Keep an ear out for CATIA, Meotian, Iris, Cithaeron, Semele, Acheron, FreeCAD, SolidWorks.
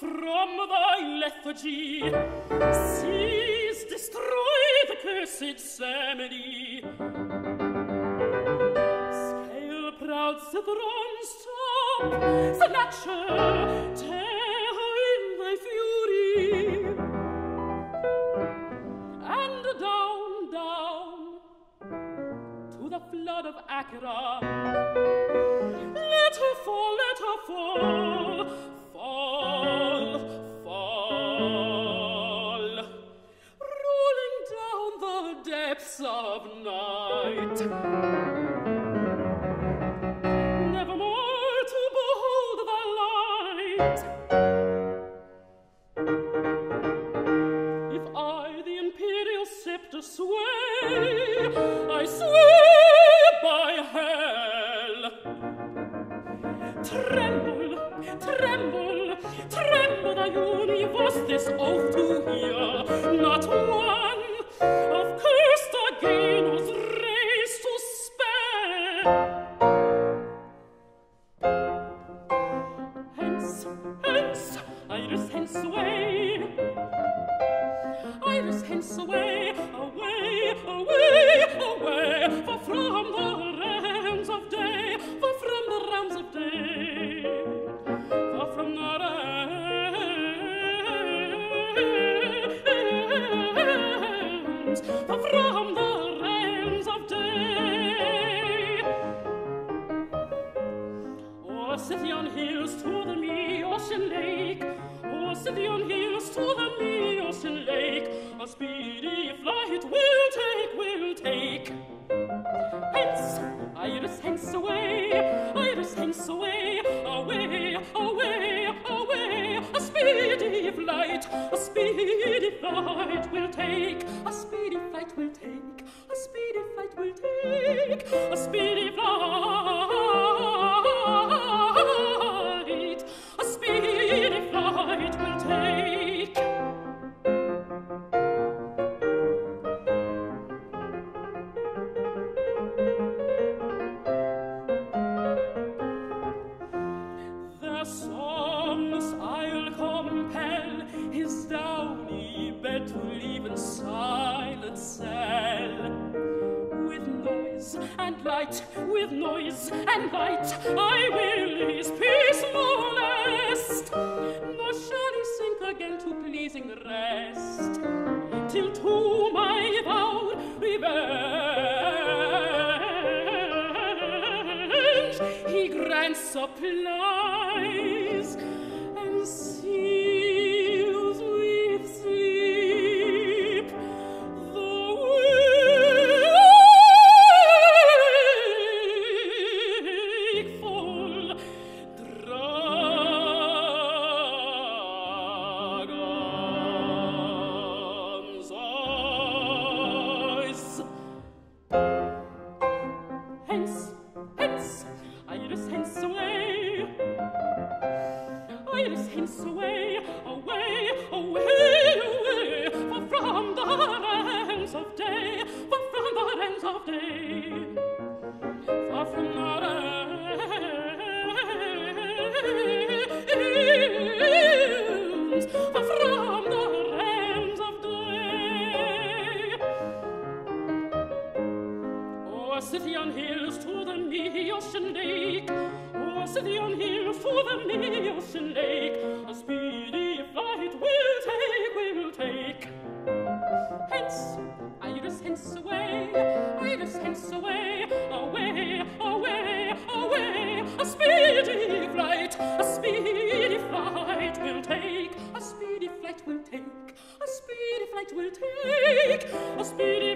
from thy lethargy, cease, destroy the cursed Semele. Scale proud Cithaeron, stop, snatcher, tear her in thy fury, and down, down to the flood of Acheron. Let her fall, let her fall. Fall, fall, rolling down the depths of night, never more to behold the light. If I the imperial scepter sway, I swear by hell. Tremble, tremble, tremble the universe, this oath to hear, not one of cursed Agenor's race to spare. Hence, hence, Iris, hence away, Iris, hence away, away, away, away, for from the realms of day, for from the realms of day. From the realms of day, O city on hills to the Meotian lake, O city on hills to the Meotian lake, a speedy flight will take, will take. Hence, Iris, hence away, Iris, hence away, away, away, away, a speedy flight, a speedy flight will take, a speedy flight will take, a speedy flight will take, a speedy flight, a speedy flight will take. The songs I'll compel his downy bed to leave in silent cell. With noise and light, with noise and light, I will his peace molest, nor shall he sink again to pleasing rest, till to my vowed revenge he grants supplies and seals with sleep the wakeful dragon's eyes. Hence, hence, Iris, hence away, Iris, hence away, away, away, away, for from the realms of day, for from the realms of day, for from the realms, for from the realms of day. O city on hills to the Meotian lake, O city on hills to the Meotian lake, a speedy flight will take, will take. Hence, Iris, hence away, Iris, hence away, away, away, away, a speedy flight will take, a speedy flight will take, a speedy flight will take, a speedy